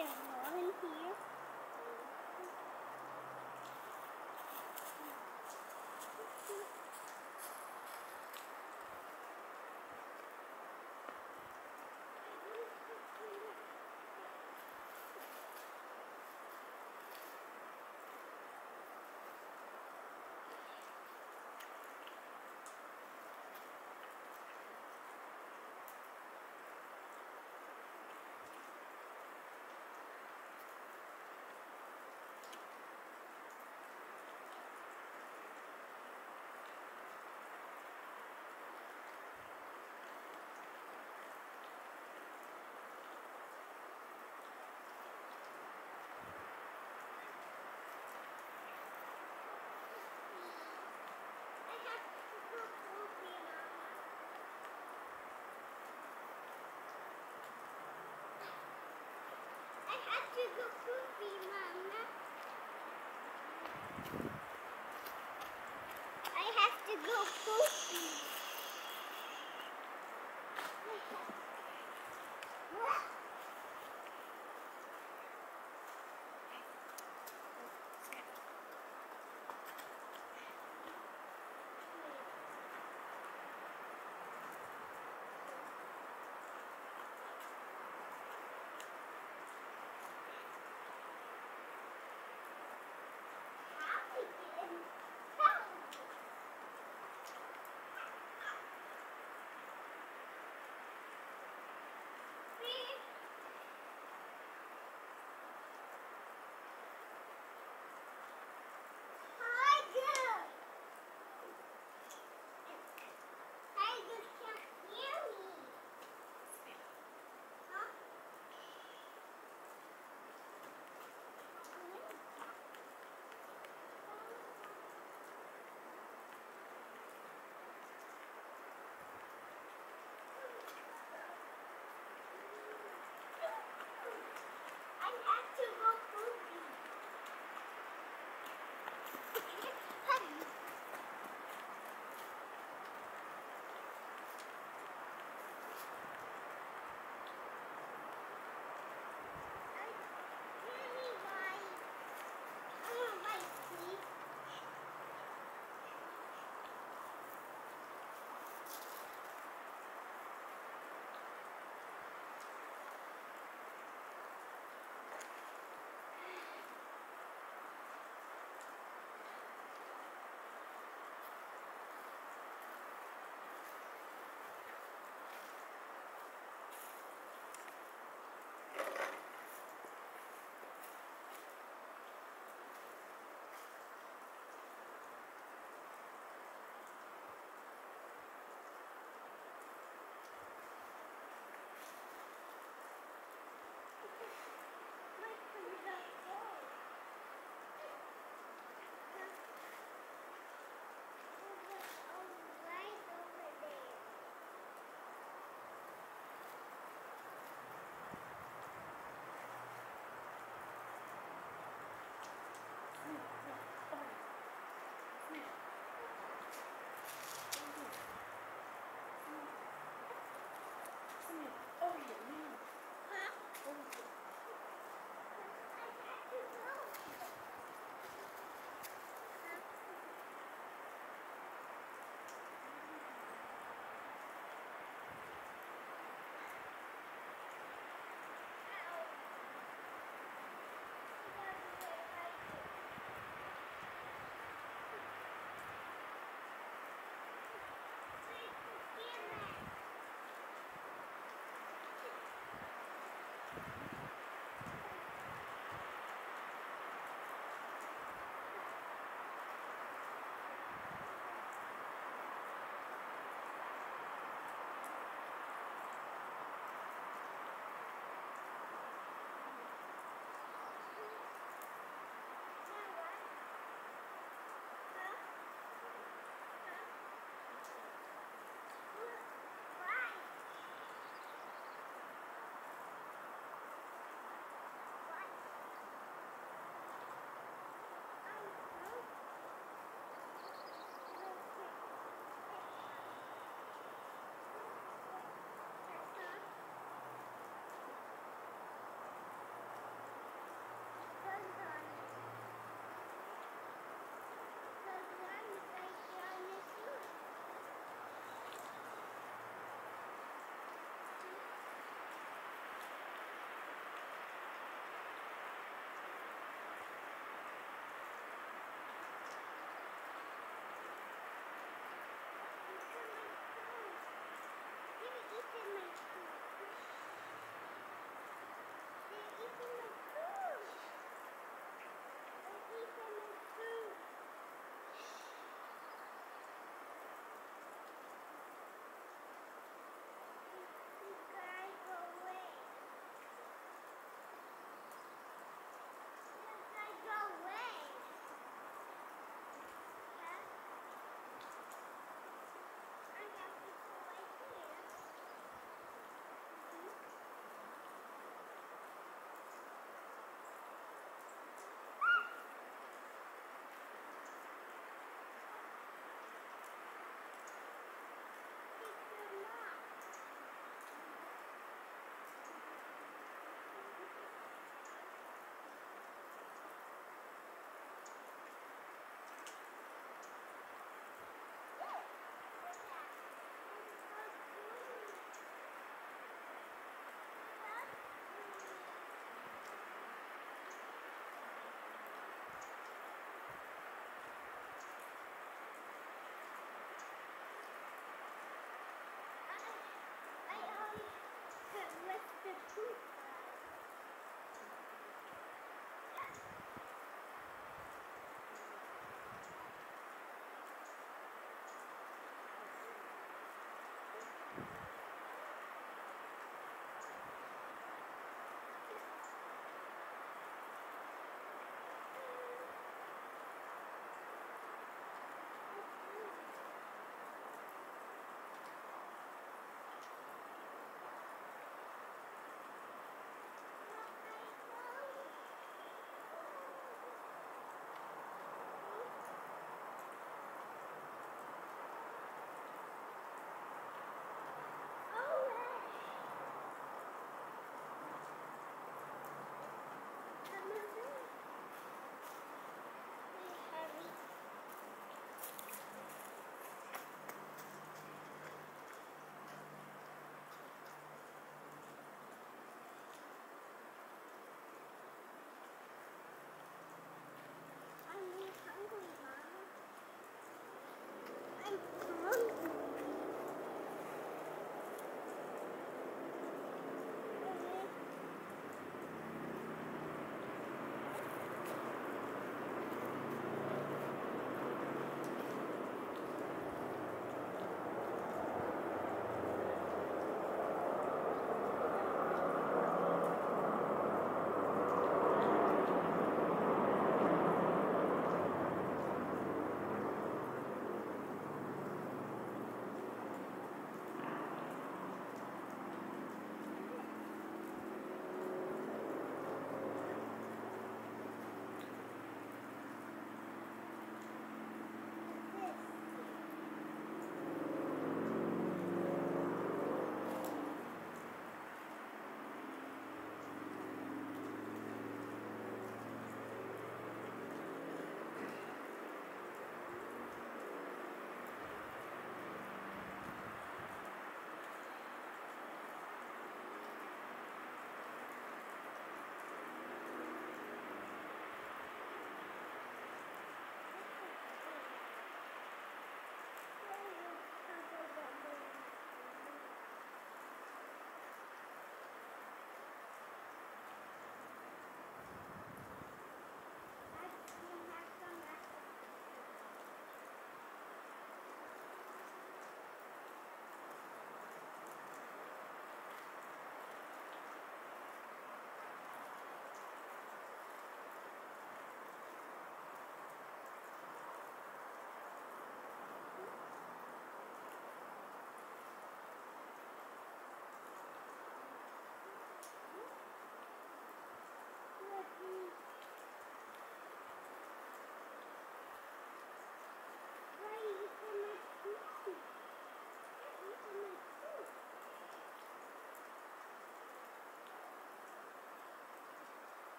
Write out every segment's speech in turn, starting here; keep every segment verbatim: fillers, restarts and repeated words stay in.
There's one in here.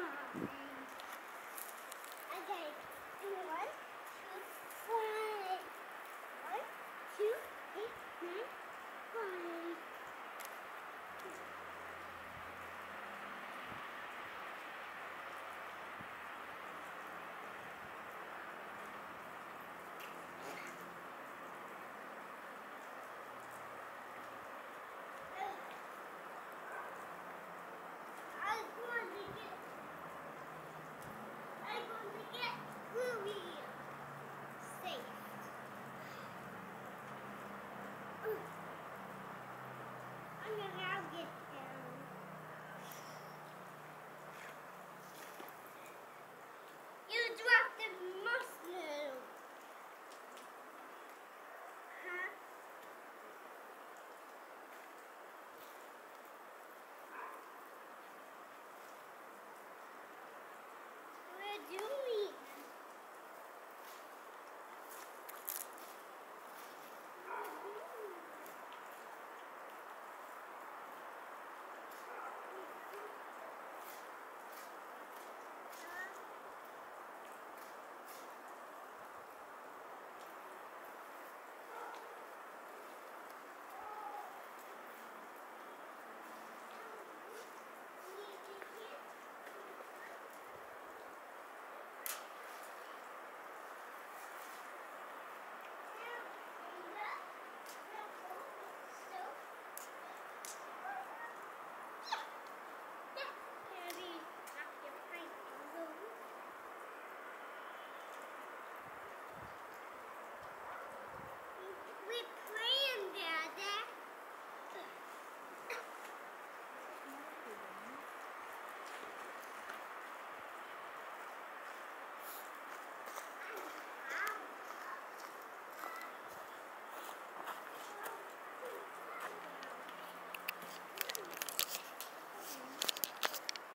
Thank you.